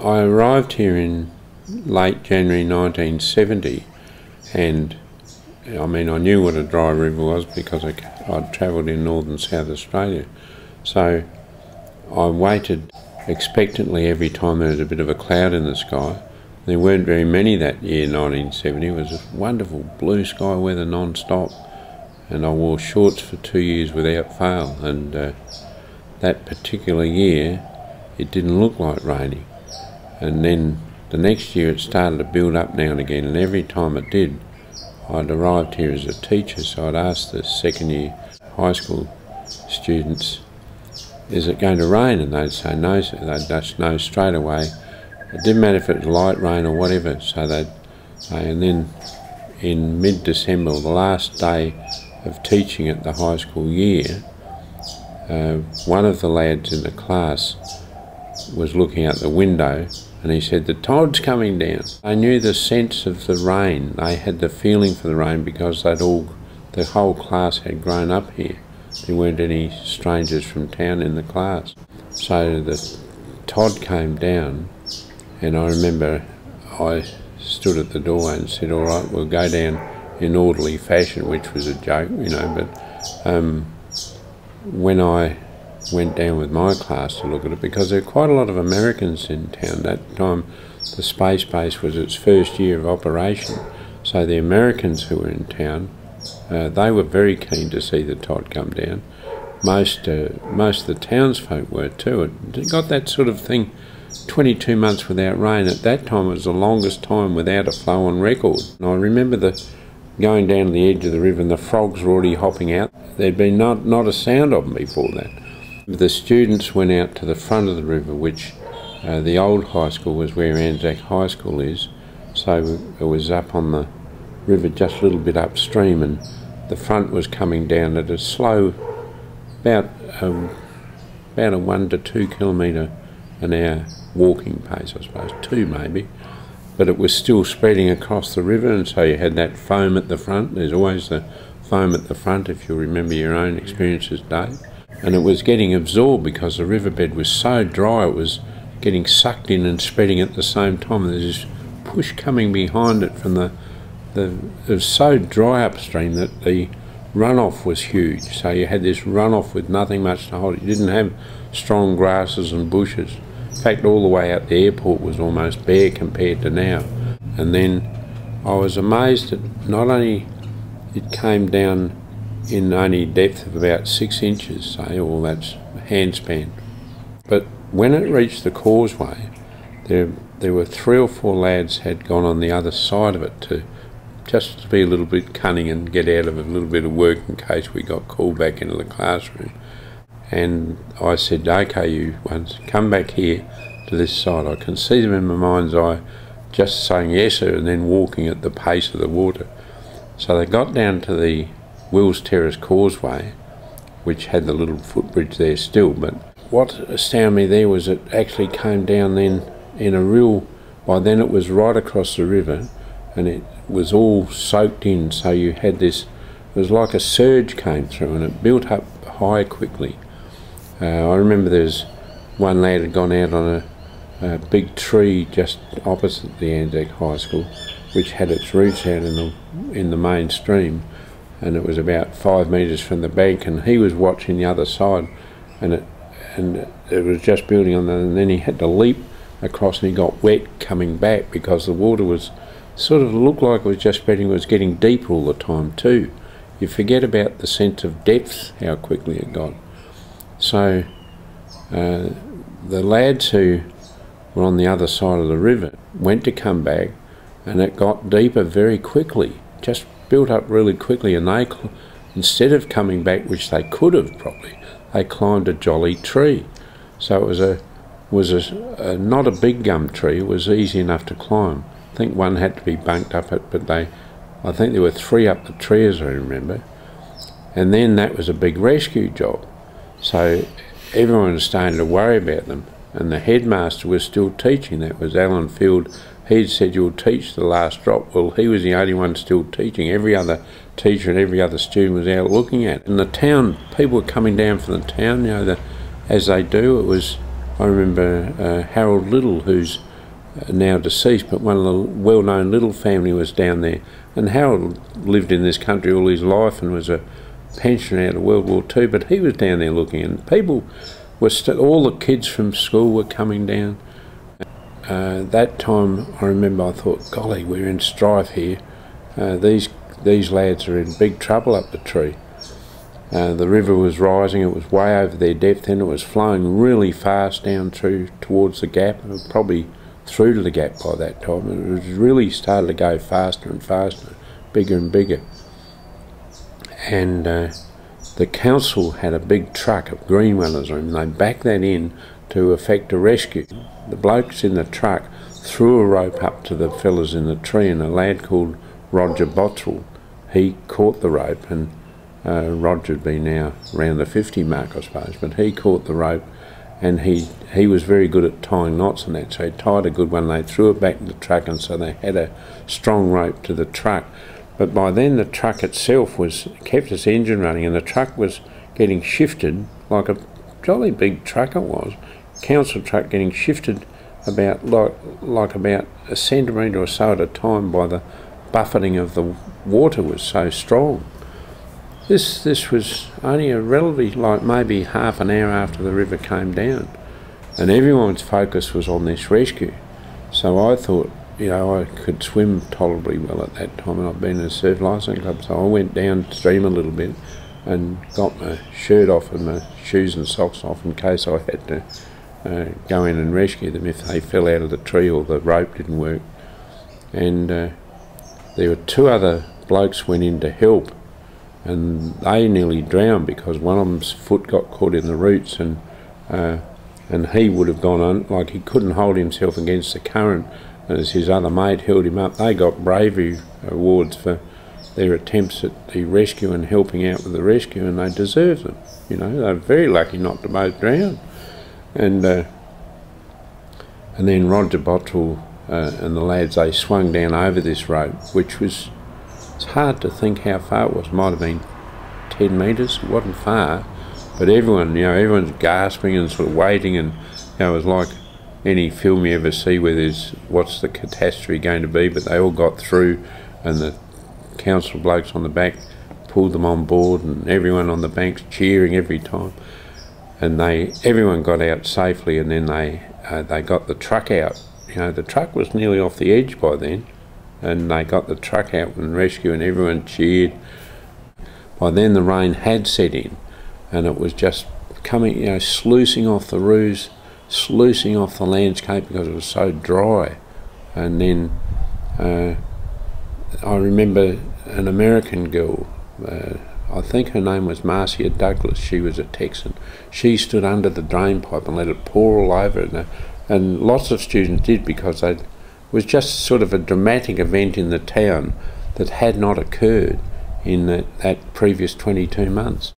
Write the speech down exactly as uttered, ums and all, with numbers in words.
I arrived here in late January nineteen seventy, and I mean I knew what a dry river was because I, I'd travelled in northern South Australia, so I waited expectantly every time there was a bit of a cloud in the sky. There weren't very many that year, nineteen seventy. It was a wonderful blue sky weather non-stop, and I wore shorts for two years without fail, and uh, that particular year it didn't look like raining. And then the next year it started to build up now and again, and every time it did, I'd arrived here as a teacher, so I'd asked the second year high school students, is it going to rain? And they'd say no, so they'd just know straight away. It didn't matter if it was light rain or whatever, so they'd say. And then in mid-December, the last day of teaching at the high school year, uh, one of the lads in the class was looking out the window, and he said, the Todd's coming down. They knew the sense of the rain. They had the feeling for the rain because they'd all, the whole class had grown up here. There weren't any strangers from town in the class. So the Todd came down, and I remember I stood at the doorway and said, all right, we'll go down in orderly fashion, which was a joke, you know, but um, when I went down with my class to look at it, because there were quite a lot of Americans in town. That time the space base was its first year of operation, so the Americans who were in town, uh, they were very keen to see the Todd come down. Most, uh, most of the townsfolk were too. It got that sort of thing, twenty-two months without rain. At that time it was the longest time without a flow on record. And I remember the going down to the edge of the river and the frogs were already hopping out. There'd been not, not a sound of them before that. The students went out to the front of the river, which uh, the old high school was where Anzac High School is, so it was up on the river just a little bit upstream, and the front was coming down at a slow, about a, about a one to two kilometre an hour walking pace, I suppose, two maybe, but it was still spreading across the river, and so you had that foam at the front. There's always the foam at the front, if you remember your own experiences, Dave. And it was getting absorbed because the riverbed was so dry, it was getting sucked in and spreading at the same time. There's this push coming behind it from the, the... It was so dry upstream that the runoff was huge. So you had this runoff with nothing much to hold it. You didn't have strong grasses and bushes. In fact, all the way out the airport was almost bare compared to now. And then I was amazed that not only it came down in only depth of about six inches, say, or that's handspan. But when it reached the causeway, there there were three or four lads had gone on the other side of it to just to be a little bit cunning and get out of a little bit of work in case we got called back into the classroom. And I said, okay, you ones, come back here to this side. I can see them in my mind's eye just saying yes, sir, and then walking at the pace of the water. So they got down to the Wills Terrace Causeway, which had the little footbridge there still. But what astounded me there was it actually came down then in a real, by then it was right across the river, and it was all soaked in, so you had this, it was like a surge came through, and it built up high quickly. Uh, I remember there's one lad had gone out on a, a big tree just opposite the Anzac High School, which had its roots out in the, in the main stream, and it was about five metres from the bank, and he was watching the other side, and it, and it was just building on that, and then he had to leap across, and he got wet coming back because the water was sort of looked like it was just spreading, it was getting deeper all the time too. You forget about the sense of depth, how quickly it got. So uh, the lads who were on the other side of the river went to come back, and it got deeper very quickly, just built up really quickly, and they, instead of coming back, which they could have probably, they climbed a jolly tree. So it was a, was a, a not a big gum tree. It was easy enough to climb. I think one had to be bunked up it, but they, I think there were three up the tree as I remember. And then that was a big rescue job. So everyone was starting to worry about them, and the headmaster was still teaching. That was Alan Field. He'd said, you'll teach the last drop. Well, he was the only one still teaching. Every other teacher and every other student was out looking at it. And the town, people were coming down from the town, you know, the, as they do. It was I remember uh, Harold Little, who's now deceased, but one of the well-known Little family was down there. And Harold lived in this country all his life and was a pensioner out of World War Two, but he was down there looking, and people were st all the kids from school were coming down. Uh, that time, I remember, I thought, golly, we're in strife here. Uh, these these lads are in big trouble up the tree. Uh, the river was rising, it was way over their depth, and it was flowing really fast down through towards the gap, and probably through to the gap by that time. It was really started to go faster and faster, bigger and bigger. And uh, the council had a big truck of green runners and they backed that in to effect a rescue. The blokes in the truck threw a rope up to the fellas in the tree, and a lad called Roger Bottrell, he caught the rope, and uh, Roger'd be now around the fifty mark, I suppose, but he caught the rope, and he he was very good at tying knots and that, so he tied a good one, they threw it back in the truck, and so they had a strong rope to the truck. But by then the truck itself was kept its engine running, and the truck was getting shifted, like a jolly big truck it was, council truck, getting shifted about like, like about a centimetre or so at a time by the buffeting of the water was so strong. This, this was only a relatively, like maybe half an hour after the river came down, and everyone's focus was on this rescue. So I thought, you know, I could swim tolerably well at that time, and I'd been in a surf licensing club, so I went downstream a little bit and got my shirt off and my shoes and socks off in case I had to uh, go in and rescue them if they fell out of the tree or the rope didn't work. And uh, there were two other blokes went in to help, and they nearly drowned because one of them's foot got caught in the roots, and uh, and he would have gone on, like he couldn't hold himself against the current, and as his other mate held him up, they got bravery awards for their attempts at the rescue and helping out with the rescue, and they deserve them. You know, they're very lucky not to both drown. And uh, and then Roger Bottrell uh, and the lads, they swung down over this rope, which was, it's hard to think how far it was. It might have been ten metres. It wasn't far, but everyone, you know, everyone's gasping and sort of waiting, and you know, it was like any film you ever see where there's what's the catastrophe going to be, but they all got through, and the council blokes on the back pulled them on board, and everyone on the banks cheering every time, and they everyone got out safely. And then they uh, they got the truck out. You know, the truck was nearly off the edge by then, and they got the truck out and rescue, and everyone cheered. By then the rain had set in, and it was just coming, you know, sluicing off the roofs, sluicing off the landscape because it was so dry. And then uh, I remember an American girl, uh, I think her name was Marcia Douglas, she was a Texan. She stood under the drainpipe and let it pour all over, and, and lots of students did, because they, it was just sort of a dramatic event in the town that had not occurred in that, that previous twenty-two months.